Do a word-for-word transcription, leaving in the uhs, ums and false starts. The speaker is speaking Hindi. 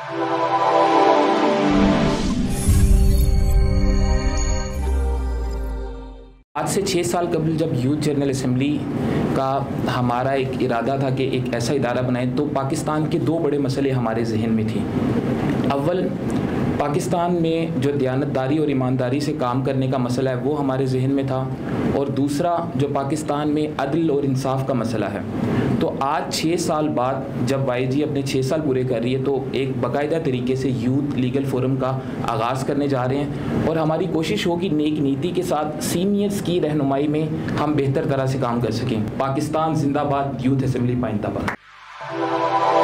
आज से छः साल कबल जब यूथ जनरल असेंबली का हमारा एक इरादा था कि एक ऐसा इदारा बनाए, तो पाकिस्तान के दो बड़े मसले हमारे जहन में थे। अव्वल पाकिस्तान में जो दयानतदारी और ईमानदारी से काम करने का मसला है वो हमारे जहन में था, और दूसरा जो पाकिस्तान में अदल और इंसाफ का मसला है। तो आज छः साल बाद जब वाई जी अपने छः साल पूरे कर रही है, तो एक बाकायदा तरीके से यूथ लीगल फोरम का आगाज़ करने जा रहे हैं, और हमारी कोशिश होगी नेक नीति के साथ सीनियर्स की रहनुमाई में हम बेहतर तरह से काम कर सकें। पाकिस्तान जिंदाबाद, यूथ असम्बली पाइंदाबाद।